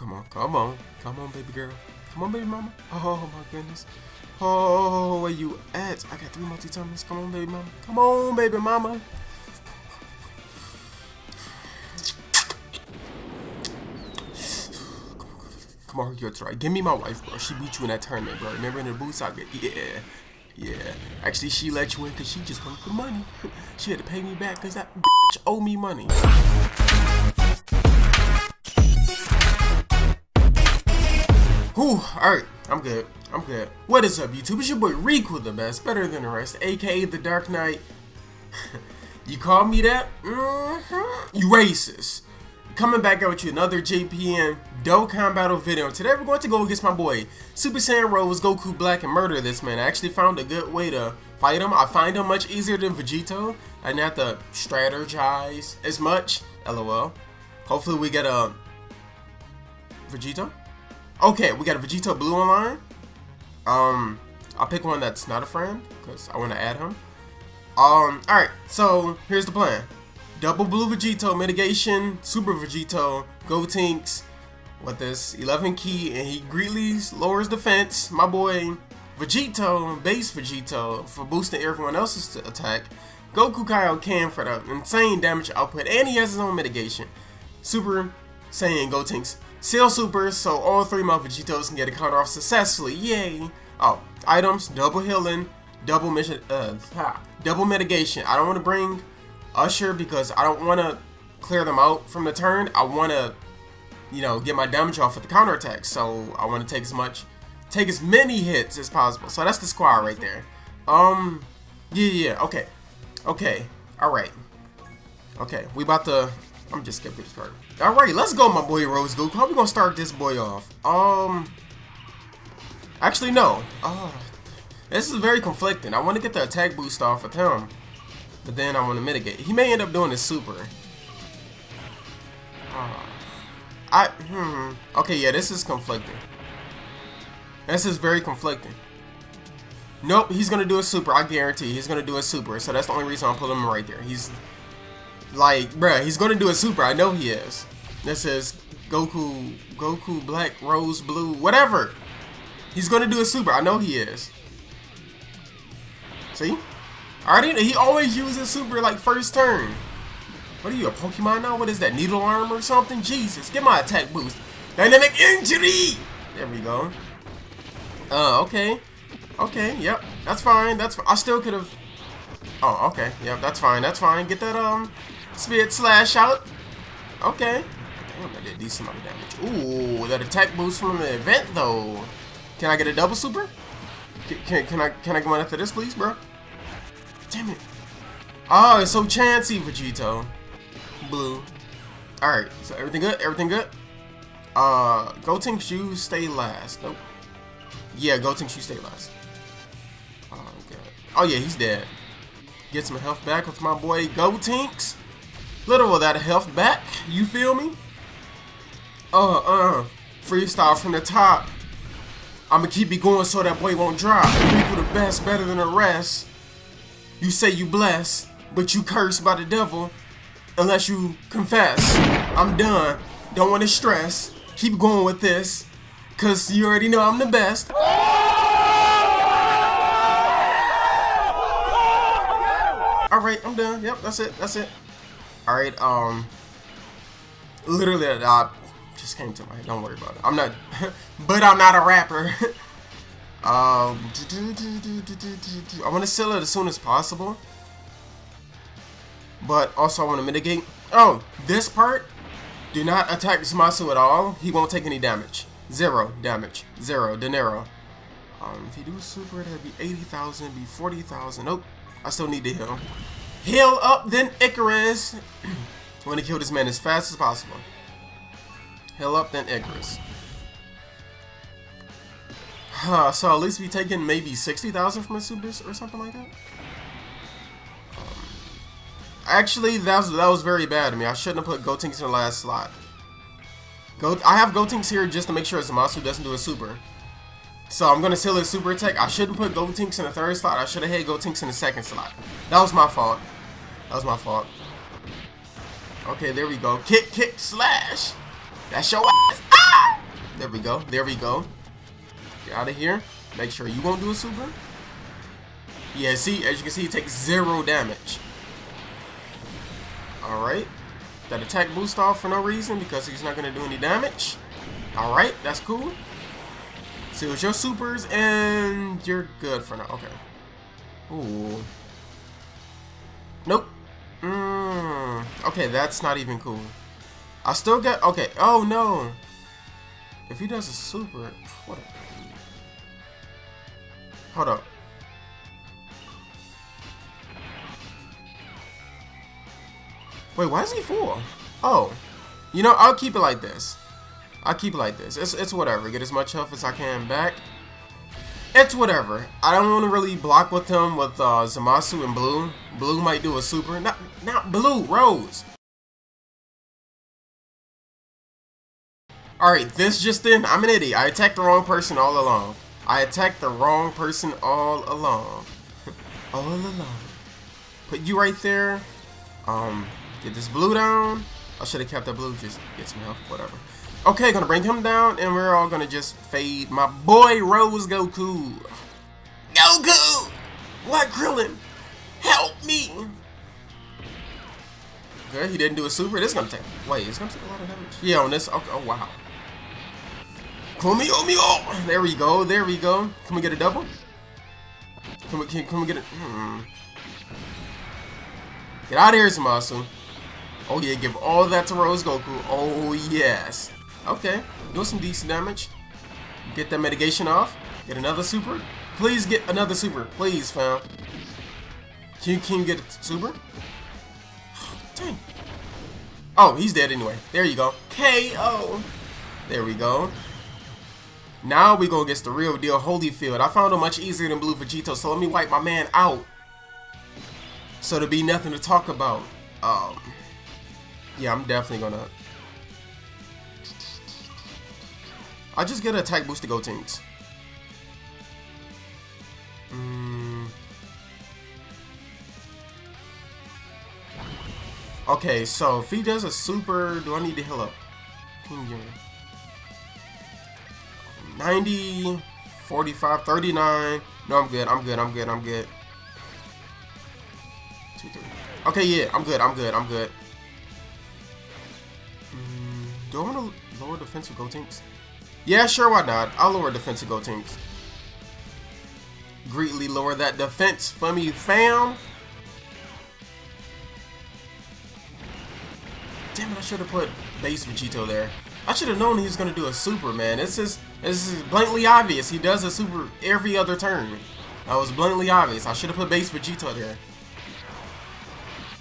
Come on, come on, come on, baby girl. Come on, baby mama. Oh my goodness. Oh, where you at? I got 3 multi-tummies. Come on, baby mama. Come on, baby mama. Come on, you're right. Give me my wife, bro. She beat you in that tournament, bro. Remember in the Boo Saga? Yeah. Yeah. Actually, she let you in because she just wanted the money. She had to pay me back because that bitch owed me money. Whew, alright, I'm good, I'm good. What is up, YouTube? It's your boy Riku, the best, better than the rest, aka the Dark Knight. You call me that? Mm-hmm. You racist. Coming back out with you another JPN Dokkan battle video. Today we're going to go against my boy Super Saiyan Rose Goku Black and murder this man. I actually found a good way to fight him. I find him much easier than Vegito. I didn't have to strategize as much. LOL. Hopefully we get a Vegito. Okay, we got a Vegito Blue online. I'll pick one that's not a friend because I want to add him. Alright, so here's the plan. Double Blue Vegito, Mitigation, Super Vegito, Gotenks, with this 11 key, and he greatly lowers defense. My boy Vegito, base Vegito, for boosting everyone else's attack. Goku Kaioken for the insane damage output, and he has his own mitigation. Super Saiyan Gotenks. Seal Super, so all 3 of my Vegitos can get a counter off successfully. Yay! Oh, items, double healing, double mission, double mitigation. I don't want to bring Usher because I don't want to clear them out from the turn. I want to, you know, get my damage off with the counter attack. So I want to take as many hits as possible. So that's the squad right there. Yeah. Okay, okay, all right, okay. We about to. I'm just skipping this part. Alright, let's go, my boy Rose Goku. How we gonna start this boy off? Actually, no. This is very conflicting. I want to get the attack boost off with him, but then I want to mitigate. He may end up doing his super. Okay, yeah, this is conflicting. This is very conflicting. Nope, he's gonna do a super. I guarantee he's gonna do a super. So that's the only reason I'm putting him right there. He's like, bruh, he's gonna do a super. I know he is. This is Goku Black, Rose Blue, whatever. He's gonna do a super. I know he is. See? Already, he always uses super like first turn. What are you, a Pokemon now? What is that, needle arm or something? Jesus, get my attack boost. Dynamic injury. There we go. Okay. Okay, yep. That's fine. That's I still could have. Oh, okay. Yep, that's fine. That's fine. Get that Spirit Slash out. Okay. Damn, I did decent amount of damage. Ooh, that attack boost from the event though. Can I get a double super? Can I go on after this, please, bro? Damn it. Oh, it's so chancy, Vegito Blue. All right. So everything good. Everything good. Gotenks, shoes stay last. Nope. Yeah, Gotenks, shoes stay last. Oh god. Oh yeah, he's dead. Get some health back with my boy Gotenks. Little of that health back, you feel me? Freestyle from the top. I'ma keep it going so that boy won't drop. Riku the best, better than the rest. You say you blessed, but you cursed by the devil. Unless you confess. I'm done, don't wanna stress. Keep going with this, cause you already know I'm the best. Alright, I'm done. Yep, that's it. That's it. Alright, literally, just came to my head. Don't worry about it. I'm not, but I'm not a rapper. I want to seal it as soon as possible. But also, I want to mitigate. Oh, this part. Do not attack Zamasu at all. He won't take any damage. 0 damage. 0 dinero. If he do super, that'd be 80,000, be 40,000. Nope. I still need to heal. Heal up then, Icarus. I want to kill this man as fast as possible. Heal up then, Icarus. So at least we taking maybe 60,000 from a super or something like that. Actually, that was very bad of me. I shouldn't have put Gotenks in the last slot. I have Gotenks here just to make sure Zamasu doesn't do a super. So I'm gonna seal his super attack. I shouldn't put Gotenks in the 3rd slot. I should have had Gotenks in the 2nd slot. That was my fault. That was my fault. Okay, there we go. Kick, kick, slash. That's your ass. Ah! There we go. There we go. Get out of here. Make sure you won't do a super. Yeah, see, as you can see, he takes 0 damage. Alright. That attack boost off for no reason because he's not going to do any damage. Alright, that's cool. So it was your supers and you're good for now. Okay. Ooh. Nope. Okay, that's not even cool. I still got... Okay. Oh, no. If he does a super... Whatever. Hold up. Wait, why is he full? Oh. You know, I'll keep it like this. I'll keep it like this. It's whatever. Get as much health as I can back. It's whatever. I don't want to really block with him with Zamasu and Blue. Blue might do a super. Not Blue, Rose. Alright, this just in. I'm an idiot. I attacked the wrong person all along. All along. Put you right there. Get this Blue down. I should have kept that Blue. Just get some health, whatever. Okay, gonna bring him down, and we're all gonna just fade my boy Rose Goku. Goku! What, Krillin? Help me! Okay, he didn't do a super. This is gonna take... Wait, it's gonna take a lot of damage. Yeah, on this... Okay, oh, wow. Kumio! There we go, there we go. Can we get a double? Can we get a... Get out of here, Zamasu. Oh yeah, give all that to Rose Goku. Oh yes. Okay, do some decent damage. Get that mitigation off. Get another super. Please get another super. Please, fam. Can you get a super? Dang. Oh, he's dead anyway. There you go. KO. There we go. Now we go against the real deal Holyfield. I found him much easier than Blue Vegito, so let me wipe my man out. So there'll be nothing to talk about. Yeah, I'm definitely gonna... I just get an attack boost to Gotenks. Okay, so if he does a super, do I need to heal up? 90, 45, 39. No, I'm good. 2, 3. Okay, yeah, I'm good. Do I want to lower defensive Gotenks? Yeah, sure, why not? I'll lower defensive Gotenks. Greatly lower that defense for me, fam. Damn it, I should have put base Vegito there. I should have known he was going to do a super, man. This is blatantly obvious. He does a super every other turn. That was blatantly obvious. I should have put base Vegito there.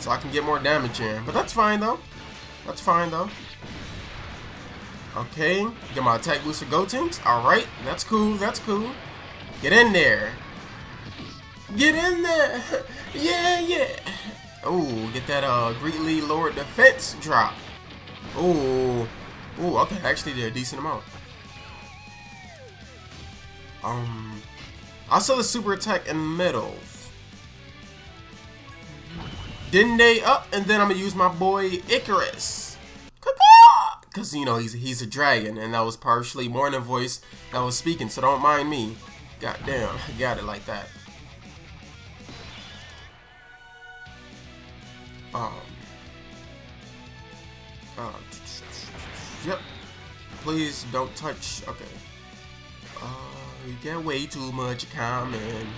So I can get more damage in. But that's fine, though. Okay, get my attack boost for Gotenks. Alright, that's cool, Get in there. Yeah. Oh, get that greatly lowered defense drop. Oh, okay, actually did a decent amount. I saw the super attack in the middle. Didn't they up, and then I'm gonna use my boy Icarus. Because, you know, he's a dragon, and that was partially Morning Voice that was speaking, so don't mind me. Goddamn, I got it like that. Yep. Please don't touch. Okay. You get way too much common.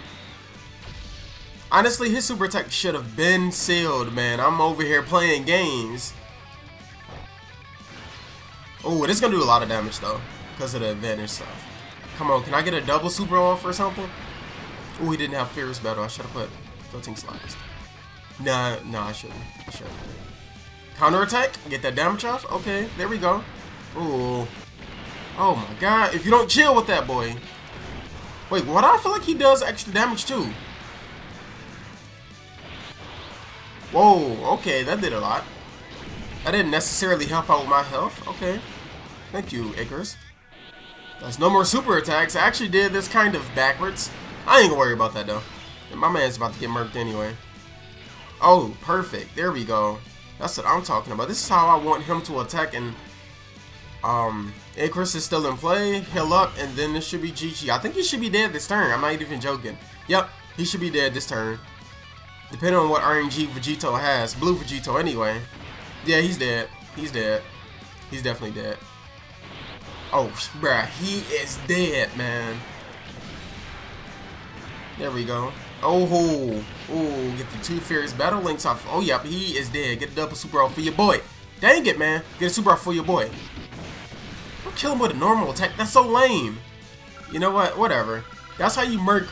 Honestly, his super attack should have been sealed, man. I'm over here playing games. Oh, it's gonna do a lot of damage though, because of the advantage stuff. Come on, can I get a double super off or something? Oh, he didn't have Fierce Battle. I should have put Gotenks last. Nah, I shouldn't. Counter attack, get that damage off. Okay, there we go. Ooh. Oh my god, if you don't chill with that boy. Wait, what? I feel like he does extra damage too. Whoa, okay, that did a lot. I didn't necessarily help out with my health. Okay. Thank you, Icarus. That's no more super attacks. I actually did this kind of backwards. I ain't gonna worry about that, though. My man's about to get murked anyway. Oh, perfect. There we go. That's what I'm talking about. This is how I want him to attack and... Icarus is still in play. Heal up, and then this should be GG. I think he should be dead this turn. I'm not even joking. Yep, he should be dead this turn. Depending on what RNG Vegito has. Blue Vegito anyway. Yeah, he's dead. He's dead. He's definitely dead. Oh, bruh. He is dead, man. There we go. Oh, oh, get the two fierce battle links off. Oh, yep, he is dead. Get a double super off for your boy. Dang it, man. Get a super off for your boy. Don't kill him with a normal attack. That's so lame. You know what? Whatever. That's how you murk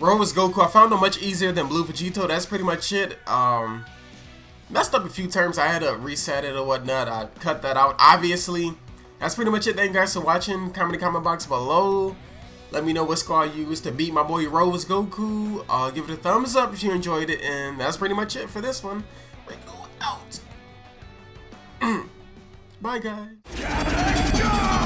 Rose Goku. I found him much easier than Blue Vegito. That's pretty much it. Messed up a few terms. I had to reset it or whatnot. I cut that out, obviously. That's pretty much it. Thank you guys for watching. Comment in the comment box below. Let me know what squad you used to beat my boy Rose Goku. Give it a thumbs up if you enjoyed it. And that's pretty much it for this one. We're going out. Bye, guys.